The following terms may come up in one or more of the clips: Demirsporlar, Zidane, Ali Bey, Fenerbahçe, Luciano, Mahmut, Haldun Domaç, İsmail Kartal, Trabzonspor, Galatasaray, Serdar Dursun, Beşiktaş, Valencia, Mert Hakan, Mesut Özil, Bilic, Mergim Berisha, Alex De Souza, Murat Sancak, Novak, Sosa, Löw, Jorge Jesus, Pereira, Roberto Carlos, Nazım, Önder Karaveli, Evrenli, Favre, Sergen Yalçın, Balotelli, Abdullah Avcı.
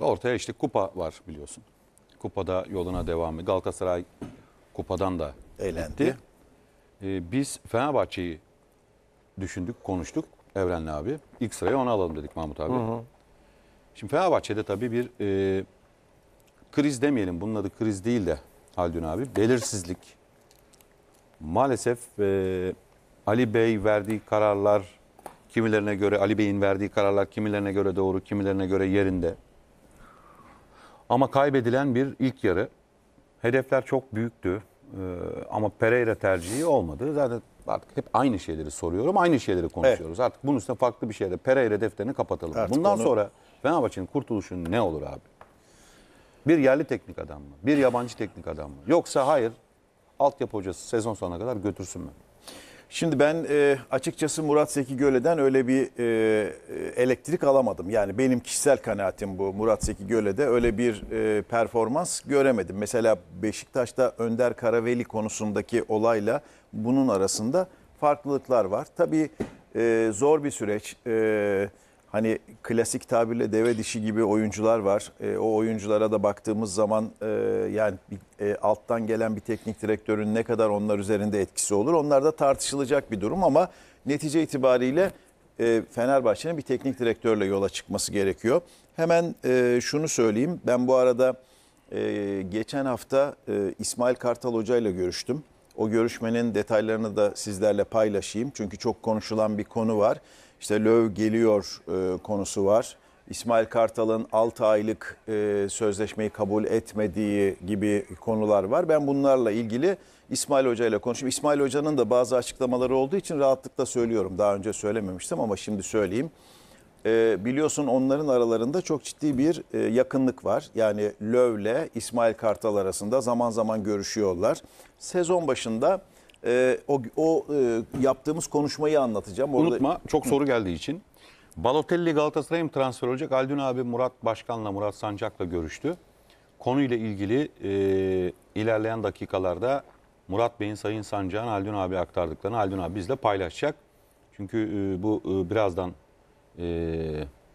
Ortaya işte kupa var biliyorsun. Kupada yoluna devam ediyor. Galatasaray kupadan da elendi. Biz Fenerbahçe'yi düşündük, konuştuk Evrenli abi. İlk sırayı ona alalım dedik Mahmut abi. Hı hı. Şimdi Fenerbahçe'de tabii bir kriz demeyelim. Bunun adı kriz değil de Haldun abi. Belirsizlik. Maalesef Ali Bey verdiği kararlar kimilerine göre, Ali Bey'in verdiği kararlar kimilerine göre doğru, kimilerine göre yerinde. Ama kaybedilen bir ilk yarı. Hedefler çok büyüktü. Ama Pereira tercihi olmadı. Zaten artık hep aynı şeyleri soruyorum, aynı şeyleri konuşuyoruz. Evet. Artık bunun üstüne farklı bir şeyle Pereira defterini kapatalım. Artık bundan sonra Fenerbahçe'nin kurtuluşu ne olur abi? Bir yerli teknik adam mı? Bir yabancı teknik adam mı? Yoksa hayır, altyapı hocası sezon sonuna kadar götürsün mü? Şimdi ben açıkçası Murat Zeki Göle'den öyle bir elektrik alamadım. Yani benim kişisel kanaatim bu. Murat Zeki Göle'de öyle bir performans göremedim. Mesela Beşiktaş'ta Önder Karaveli konusundaki olayla bunun arasında farklılıklar var. Tabii zor bir süreç. Hani klasik tabirle deve dişi gibi oyuncular var. O oyunculara da baktığımız zaman yani alttan gelen bir teknik direktörün ne kadar onlar üzerinde etkisi olur? Onlar da tartışılacak bir durum ama netice itibariyle Fenerbahçe'nin bir teknik direktörle yola çıkması gerekiyor. Hemen şunu söyleyeyim. Ben bu arada geçen hafta İsmail Kartal Hoca ile görüştüm. O görüşmenin detaylarını da sizlerle paylaşayım. Çünkü çok konuşulan bir konu var. İşte Löw geliyor konusu var. İsmail Kartal'ın 6 aylık sözleşmeyi kabul etmediği gibi konular var. Ben bunlarla ilgili İsmail Hoca ile konuştum. İsmail Hoca'nın da bazı açıklamaları olduğu için rahatlıkla söylüyorum. Daha önce söylememiştim ama şimdi söyleyeyim. Biliyorsun onların aralarında çok ciddi bir yakınlık var. Yani Löw ile İsmail Kartal arasında zaman zaman görüşüyorlar. Sezon başında yaptığımız konuşmayı anlatacağım. Orada... Unutma, çok soru geldiği için. Balotelli Galatasaray'a mı transfer olacak? Haldun abi Murat Başkan'la, Murat Sancak'la görüştü. Konuyla ilgili ilerleyen dakikalarda Murat Bey'in, Sayın Sancak'ın Haldun abi aktardıklarını Haldun abi bizle paylaşacak. Çünkü bu birazdan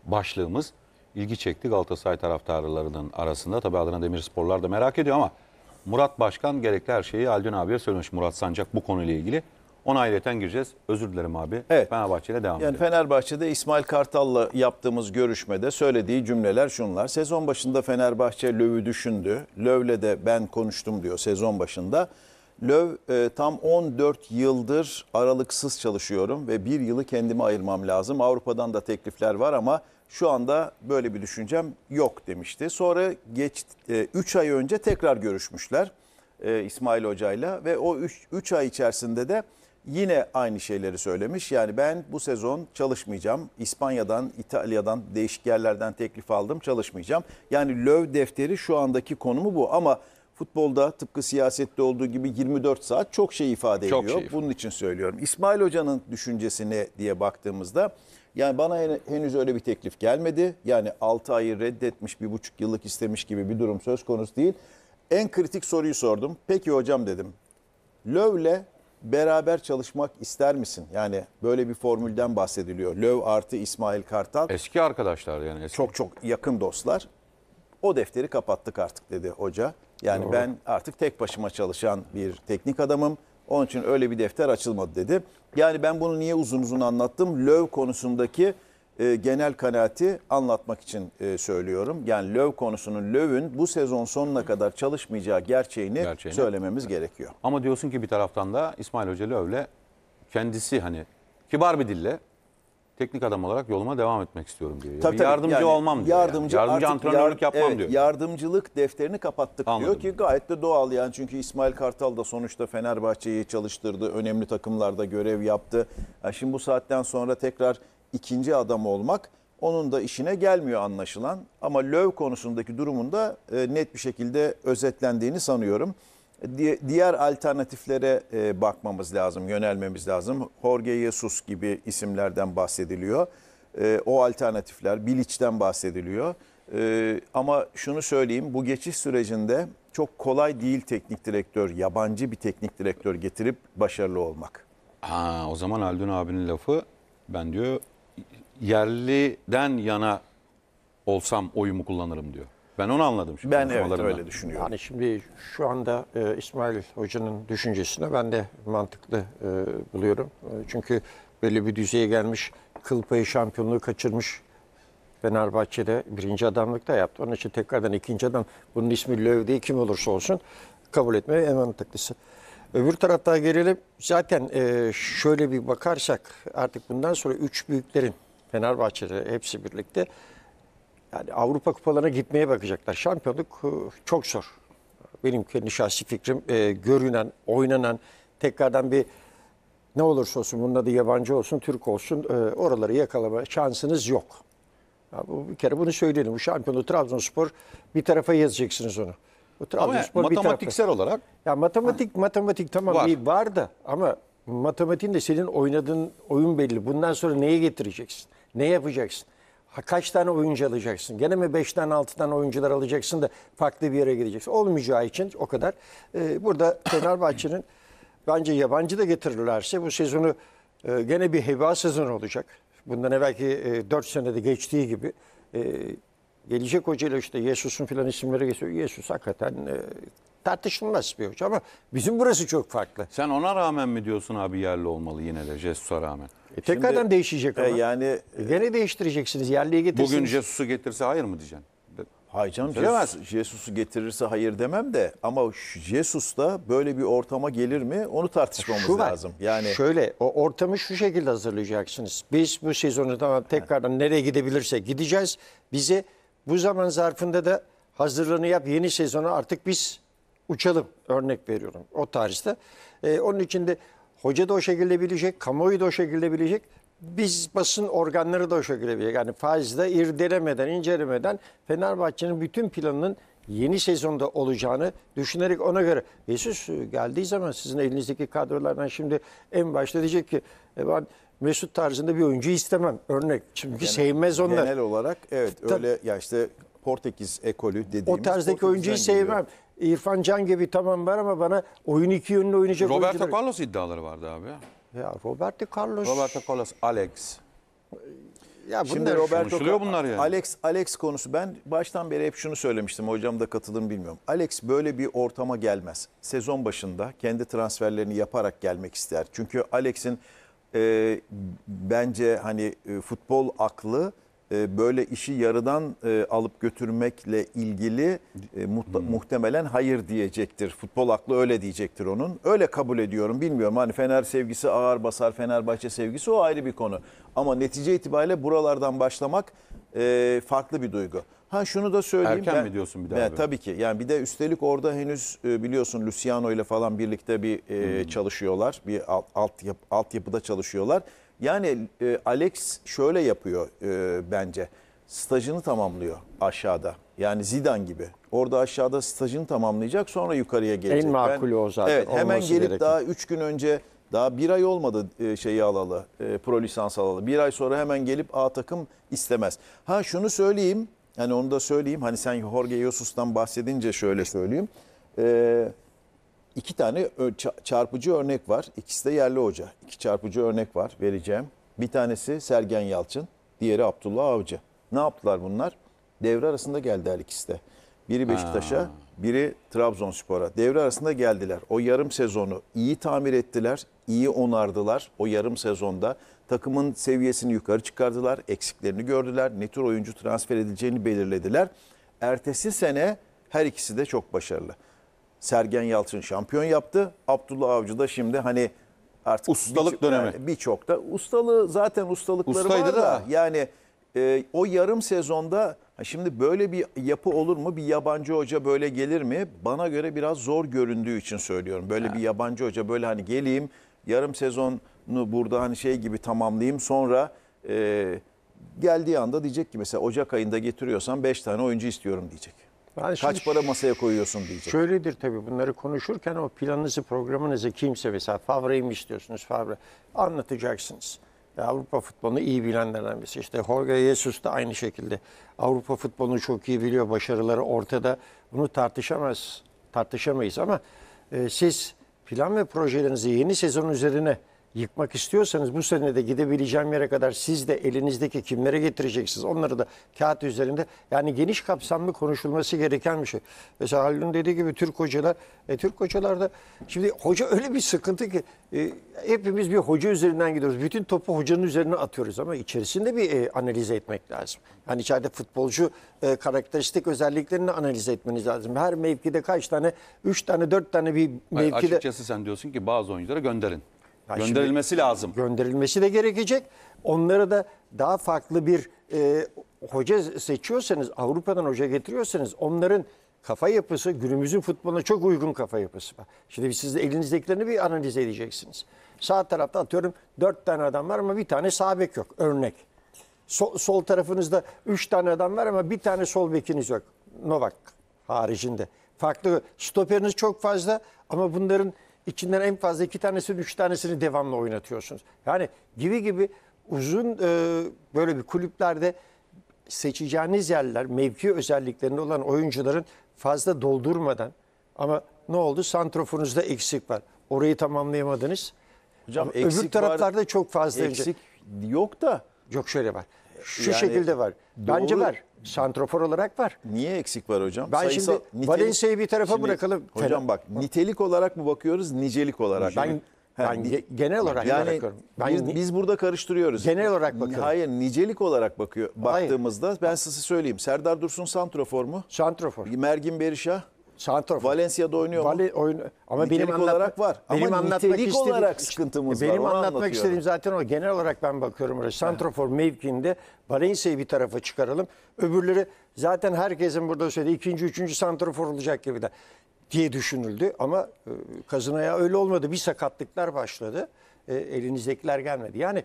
başlığımız ilgi çekti Galatasaray taraftarlarının arasında. Tabii Adana Demirsporlar da merak ediyor ama Murat Başkan gerekli her şeyi Haldun abiye söylemiş. Murat Sancak bu konuyla ilgili. Ona ayrıyeten gireceğiz. Özür dilerim abi. Evet. Fenerbahçe'yle devam edelim. Yani Fenerbahçe'de İsmail Kartal'la yaptığımız görüşmede söylediği cümleler şunlar. Sezon başında Fenerbahçe Löw'ü düşündü. Löw'le de ben konuştum diyor sezon başında. Löw tam 14 yıldır aralıksız çalışıyorum ve bir yılı kendime ayırmam lazım. Avrupa'dan da teklifler var ama şu anda böyle bir düşüncem yok demişti. Sonra 3 ay önce tekrar görüşmüşler İsmail Hoca'yla ve o 3 ay içerisinde de yine aynı şeyleri söylemiş. Yani ben bu sezon çalışmayacağım. İspanya'dan, İtalya'dan, değişik yerlerden teklif aldım, çalışmayacağım. Yani Löw defteri şu andaki konumu bu ama futbolda tıpkı siyasette olduğu gibi 24 saat çok şey ifade ediyor. Çok şey. Bunun için söylüyorum. İsmail Hoca'nın düşüncesi ne diye baktığımızda yani bana henüz öyle bir teklif gelmedi. Yani 6 ayı reddetmiş, 1,5 yıllık istemiş gibi bir durum söz konusu değil. En kritik soruyu sordum. Peki hocam dedim. Löw'le beraber çalışmak ister misin? Yani böyle bir formülden bahsediliyor. Löw artı İsmail Kartal. Eski arkadaşlar yani. Eski. Çok çok yakın dostlar. O defteri kapattık artık dedi hoca. Yani doğru. Ben artık tek başıma çalışan bir teknik adamım. Onun için öyle bir defter açılmadı dedi. Yani ben bunu niye uzun uzun anlattım? Löw konusundaki genel kanaati anlatmak için söylüyorum. Yani Löw'ün bu sezon sonuna kadar çalışmayacağı gerçeğini söylememiz gerekiyor. Ama diyorsun ki bir taraftan da İsmail Hoca Löw'le kendisi hani kibar bir dille teknik adam olarak yoluma devam etmek istiyorum diyor. Tabii, yardımcı yani, olmam diyor. Yardımcı antrenörlük yapmam diyor. Yardımcılık defterini kapattık. Anladım diyor ki gayet de doğal yani. Çünkü İsmail Kartal da sonuçta Fenerbahçe'yi çalıştırdı. Önemli takımlarda görev yaptı. Yani şimdi bu saatten sonra tekrar ikinci adam olmak onun da işine gelmiyor anlaşılan. Ama Löw konusundaki durumun da net bir şekilde özetlendiğini sanıyorum. Diğer alternatiflere bakmamız lazım, yönelmemiz lazım. Jorge Jesus gibi isimlerden bahsediliyor. O alternatifler, Bilic'ten bahsediliyor. Ama şunu söyleyeyim, bu geçiş sürecinde çok kolay değil teknik direktör, yabancı bir teknik direktör getirip başarılı olmak. O zaman Haldun abinin lafı, ben diyor yerliden yana olsam oyumu kullanırım diyor. Ben onu anladım. Şimdi ben evet öyle düşünüyorum. Yani şimdi şu anda İsmail Hoca'nın düşüncesini ben de mantıklı buluyorum. Çünkü böyle bir düzeye gelmiş, kıl payı şampiyonluğu kaçırmış. Fenerbahçe'de birinci adamlık da yaptı. Onun için tekrardan ikinci adam, bunun ismi Löw değil, kim olursa olsun kabul etmeye en mantıklısı. Öbür tarafta gelelim. Zaten şöyle bir bakarsak artık bundan sonra üç büyüklerin Fenerbahçe'de hepsi birlikte yani Avrupa kupalarına gitmeye bakacaklar. Şampiyonluk çok zor. Benim kendi şahsi fikrim görünen, oynanan, tekrardan bir ne olursa olsun, bunun adı yabancı olsun, Türk olsun, oraları yakalama şansınız yok. Ya bu, bir kere bunu söyleyelim. Bu şampiyonluğu Trabzonspor bir tarafa yazacaksınız onu. Ama matematiksel olarak. Ya matematik tamam var. Var da ama matematiğin de senin oynadığın oyun belli. Bundan sonra neye getireceksin? Ne yapacaksın? Kaç tane oyuncu alacaksın? Gene mi 5 tane 6 tane oyuncular alacaksın da farklı bir yere gideceksin? Olmayacağı için o kadar. Burada Fenerbahçe'nin bence yabancı da getirirlerse bu sezonu gene bir heba sezonu olacak. Bundan evvelki 4 senede geçtiği gibi gelecek hocayla işte Jesus'un filan isimleri geçiyor. Jesus hakikaten tartışılmaz bir hoca ama bizim burası çok farklı. Sen ona rağmen mi diyorsun abi yerli olmalı yine de Jesus'a rağmen? Tekrardan şimdi, değişecek ama. Yani, gene değiştireceksiniz, yerliye getirsiniz. Bugün Jesus'u getirse hayır mı diyeceksin? Hayır canım, Jesus'u getirirse hayır demem de ama Jesus da böyle bir ortama gelir mi onu tartışmamız lazım. Yani şöyle, o ortamı şu şekilde hazırlayacaksınız. Biz bu sezonu tamam tekrardan nereye gidebilirse gideceğiz. Bize bu zaman zarfında da hazırlığını yap, yeni sezona artık biz uçalım, örnek veriyorum o tarzda. Onun için de hoca da o şekilde bilecek, kamuoyu da o şekilde bilecek. Biz basın organları da o şekilde bilecek. Yani fazla irdelemeden, incelemeden Fenerbahçe'nin bütün planının yeni sezonda olacağını düşünerek ona göre. Jesus geldiği zaman sizin elinizdeki kadrolardan şimdi en başta diyecek ki ben Mesut tarzında bir oyuncu istemem. Örnek. Çünkü genel, sevmez onlar. Genel olarak evet öyle ya işte Portekiz ekolü dediğimiz. O tarzdaki Portekiz'den oyuncuyu sevmem. İrfan Can gibi tamam var ama bana oyun iki yönlü oynayacak Roberto oyuncular. Roberto Carlos iddiaları vardı abi. Ya Roberto Carlos, Alex. Ya bunlar, şimdi Roberto bunlar yani. Alex konusu, ben baştan beri hep şunu söylemiştim. Hocam da katıldım bilmiyorum. Alex böyle bir ortama gelmez. Sezon başında kendi transferlerini yaparak gelmek ister. Çünkü Alex'in bence hani futbol aklı böyle işi yarıdan alıp götürmekle ilgili muhtemelen hayır diyecektir. Futbol aklı öyle diyecektir onun. Öyle kabul ediyorum, bilmiyorum. Hani Fener sevgisi ağır basar, Fenerbahçe sevgisi o ayrı bir konu. Ama netice itibariyle buralardan başlamak farklı bir duygu. Ha şunu da söyleyeyim. Erken mi diyorsun bir daha? Tabii ki. Yani bir de üstelik orada henüz biliyorsun Luciano ile falan birlikte bir çalışıyorlar. Bir altyapıda çalışıyorlar. Yani Alex şöyle yapıyor bence. Stajını tamamlıyor aşağıda. Yani Zidane gibi. Orada aşağıda stajını tamamlayacak, sonra yukarıya gelecek. En makulü o zaten. Evet, hemen gelip gerekir. Daha 3 gün önce, daha bir ay olmadı şeyi alalı, pro lisans alalı. Bir ay sonra hemen gelip A takım istemez. Ha şunu söyleyeyim. Yani onu da söyleyeyim. Hani sen Jorge Jesus'tan bahsedince şöyle söyleyeyim. İki tane çarpıcı örnek var. İkisi de yerli hoca. İki çarpıcı örnek var vereceğim. Bir tanesi Sergen Yalçın, diğeri Abdullah Avcı. Ne yaptılar bunlar? Devre arasında geldi her ikisi de. Biri Beşiktaş'a, biri Trabzonspor'a. Devre arasında geldiler. O yarım sezonu iyi tamir ettiler, iyi onardılar. O yarım sezonda takımın seviyesini yukarı çıkardılar, eksiklerini gördüler, ne tür oyuncu transfer edileceğini belirlediler. Ertesi sene her ikisi de çok başarılı. Sergen Yalçın şampiyon yaptı. Abdullah Avcı da şimdi hani artık ustalık dönemi. Yani birçok da ustalığı zaten ustalıkları var da yani o yarım sezonda şimdi böyle bir yapı olur mu? Bir yabancı hoca böyle gelir mi? Bana göre biraz zor göründüğü için söylüyorum. Böyle bir yabancı hoca böyle hani geleyim yarım sezonu burada hani şey gibi tamamlayayım sonra geldiği anda diyecek ki mesela Ocak ayında getiriyorsan 5 tane oyuncu istiyorum diyecek. Yani kaç para masaya koyuyorsun diyecek. Şöyledir tabii, bunları konuşurken o planınızı, programınızı kimse mesela Favre'yi mi istiyorsunuz Favre? Anlatacaksınız. Ya Avrupa futbolunu iyi bilenlerden birisi. İşte Jorge Jesus da aynı şekilde. Avrupa futbolunu çok iyi biliyor. Başarıları ortada. Bunu tartışamayız ama siz plan ve projelerinizi yeni sezon üzerine yıkmak istiyorsanız bu sene de gidebileceğim yere kadar siz de elinizdeki kimlere getireceksiniz? Onları da kağıt üzerinde, yani geniş kapsamlı konuşulması gereken bir şey. Mesela Haldun dediği gibi Türk hocalar, Türk hocalarda şimdi hoca öyle bir sıkıntı ki hepimiz bir hoca üzerinden gidiyoruz. Bütün topu hocanın üzerine atıyoruz ama içerisinde bir analize etmek lazım. Yani içeride futbolcu karakteristik özelliklerini analiz etmeniz lazım. Her mevkide kaç tane, 3 tane, 4 tane bir mevkide. Hayır, açıkçası sen diyorsun ki bazı oyunculara gönderin. Ya gönderilmesi şimdi, lazım. Gönderilmesi de gerekecek. Onlara da daha farklı bir hoca seçiyorsanız, Avrupa'dan hoca getiriyorsanız onların kafa yapısı, günümüzün futboluna çok uygun kafa yapısı var. Şimdi siz de elinizdekilerini bir analiz edeceksiniz. Sağ tarafta atıyorum 4 tane adam var ama bir tane sağ bek yok. Örnek. Sol tarafınızda 3 tane adam var ama bir tane sol bekiniz yok. Novak haricinde. Farklı stoperiniz çok fazla ama bunların İçinden en fazla 2 tanesini 3 tanesini devamlı oynatıyorsunuz. Yani gibi uzun böyle bir kulüplerde seçeceğiniz yerler mevki özelliklerinde olan oyuncuların fazla doldurmadan, ama ne oldu? Santrofonuzda eksik var. Orayı tamamlayamadınız. Hocam, öbür taraflarda var, çok fazla eksik yok da. Yok, şöyle var. Şu yani şekilde var. Bence doğru. Var. Santrofor olarak var. Niye eksik var hocam? Ben sayısal, şimdi Valencia'yı bir tarafa bırakalım. Hocam Fener. Bak, nitelik olarak mı bakıyoruz, nicelik olarak mı? Genel olarak bakıyorum. Biz burada karıştırıyoruz. Genel olarak bakıyorum. Hayır, nicelik olarak baktığımızda ben size söyleyeyim. Serdar Dursun santrofor mu? Santrofor. Mergim Berisha? Santrofor. Valencia'da oynuyor mu? Ama nitelik benim olarak var. Benim ama nitelik olarak sıkıntımız var. Benim anlatmak istediğim zaten o. Genel olarak ben bakıyorum oraya. Santrofor mevkiinde Valencia'yı bir tarafa çıkaralım. Öbürleri zaten herkesin burada söylediği 2. 3. santrofor olacak gibi de diye düşünüldü. Ama kazınaya öyle olmadı. Bir sakatlıklar başladı. Elinizdekiler gelmedi. Yani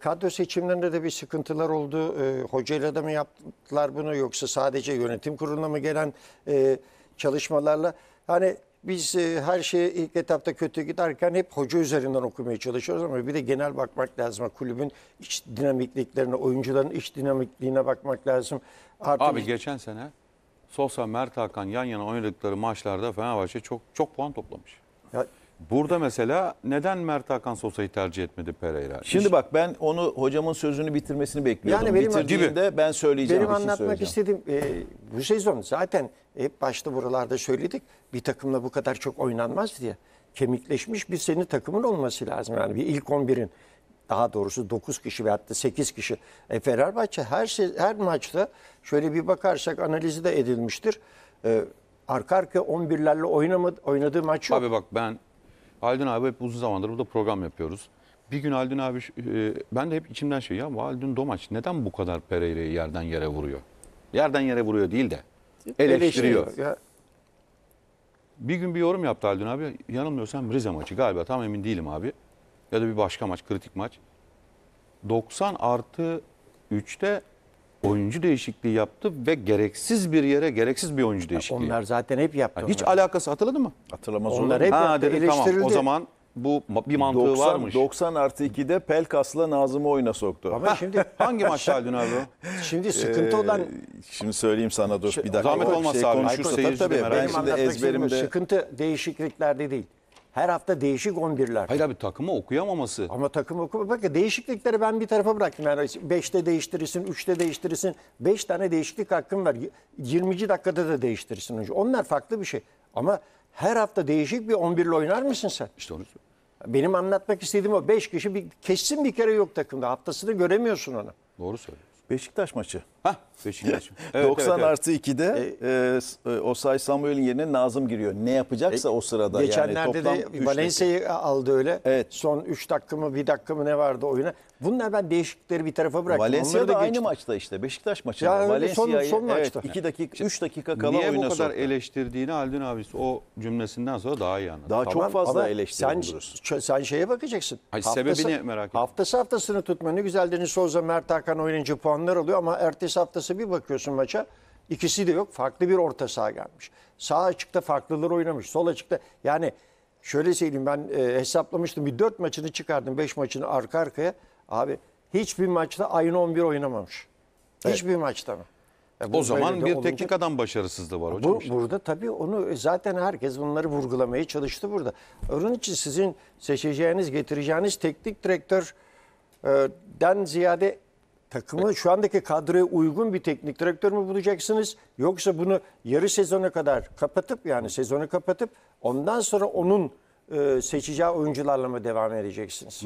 kadro seçimlerinde de bir sıkıntılar oldu. Hocayla da mı yaptılar bunu, yoksa sadece yönetim kuruluna mı gelen çalışmalarla? Hani biz her şeyi ilk etapta kötü giderken hep hoca üzerinden okumaya çalışıyoruz ama bir de genel bakmak lazım. Kulübün iç dinamikliklerine, oyuncuların iç dinamikliğine bakmak lazım. Artık abi geçen sene Sosa, Mert Hakan yan yana oynadıkları maçlarda Fenerbahçe çok puan toplamış. Ya, burada mesela neden Mert Hakan Sosa'yı tercih etmedi Pereira? Şimdi bak, ben onu hocamın sözünü bitirmesini bekliyordum. Yani bitirdiğinde ben söyleyeceğim. Benim anlatmak istediğim bu sezon zaten hep başta buralarda söyledik. Bir takımla bu kadar çok oynanmaz diye. Kemikleşmiş bir senin takımın olması lazım. Yani bir ilk 11'in, daha doğrusu 9 kişi veyahut da 8 kişi. Fenerbahçe her maçta şöyle bir bakarsak analizi de edilmiştir. Arka arka 11'lerle oynadığı maç yok. Abi bak, ben Haldun abi hep uzun zamandır burada program yapıyoruz. Bir gün Haldun abi, ben de hep içimden şey, ya bu Haldun Domaç neden bu kadar Pereira'yı yerden yere vuruyor? Yerden yere vuruyor değil de eleştiriyor. Ya. Bir gün bir yorum yaptı Haldun abi. Yanılmıyorsam Rize maçı galiba, tam emin değilim abi. Ya da bir başka maç, kritik maç. 90+3'te oyuncu değişikliği yaptı ve gereksiz bir yere gereksiz bir oyuncu değişikliği. Onlar zaten hep yaptı. Yani hiç alakası, hatırladın mı? Hatırlamaz olur. Onlar hep yaptı, dedi, tamam, o zaman bu bir mantığı varmış. 90+2'de Pelkas'la Nazım'ı oyuna soktu. Ama şimdi hangi maç Haldun abi? Şimdi sıkıntı olan... Şimdi söyleyeyim sana, dur bir dakika. Zahmet olmazsa abi, konuşur seyircilerim. Ben şimdi ezberimde... Sıkıntı değişikliklerde değil. Her hafta değişik 11'ler. Hayır abi, takımı okuyamaması. Ama takımı okuyamaması. Bak, değişiklikleri ben bir tarafa bıraktım. Yani 5'te değiştirirsin, 3'te değiştirirsin. 5 tane değişiklik hakkım var. 20. dakikada da değiştirirsin. Onlar farklı bir şey. Ama her hafta değişik bir 11'le oynar mısın sen? İşte onu söylüyorum. Benim anlatmak istediğim o. 5 kişi kesin bir kere yok takımda. Haftasını göremiyorsun onu. Doğru söylüyorsun. Beşiktaş maçı. Hah, Beşiktaş. Evet, 90+2'de Osay Samuel'in yerine Nazım giriyor. Ne yapacaksa o sırada. Geçenlerde yani, de Valencia'yı aldı öyle. Evet. Son 3 dakika mı 1 dakika mı ne vardı oyuna. Bunlar, ben değişiklikleri bir tarafa bıraktım. Valencia'da da aynı maçta işte. Beşiktaş maçında. Yani Valencia'yı son maçta. 2 dakika 3 dakika kala oyuna soktu. Niye bu kadar eleştirdiğini Haldun abisi o cümlesinden sonra daha iyi anladı. Daha çok fazla eleştiriyoruz. Sen şeye bakacaksın. Sebebini merak ettim. Haftası haftasını tutma. Ne güzeldir, Sosa, Mert Hakan oynayınca puanlar alıyor ama ertesi haftası bir bakıyorsun maça, ikisi de yok. Farklı bir orta saha gelmiş. Sağ açıkta farklılar oynamış. Sol açıkta, yani şöyle söyleyeyim, ben hesaplamıştım. Bir 4 maçını çıkardım, 5 maçını arka arkaya. Abi hiçbir maçta aynı 11 oynamamış. Evet. Hiçbir maçta mı? O zaman bir teknik adam başarısızlığı var hocam. Burada tabii onu zaten herkes bunları vurgulamaya çalıştı burada. Onun için sizin seçeceğiniz, getireceğiniz teknik direktörden ziyade takımı, şu andaki kadroya uygun bir teknik direktör mü bulacaksınız? Yoksa bunu yarı sezona kadar kapatıp, yani sezonu kapatıp ondan sonra onun seçeceği oyuncularla mı devam edeceksiniz?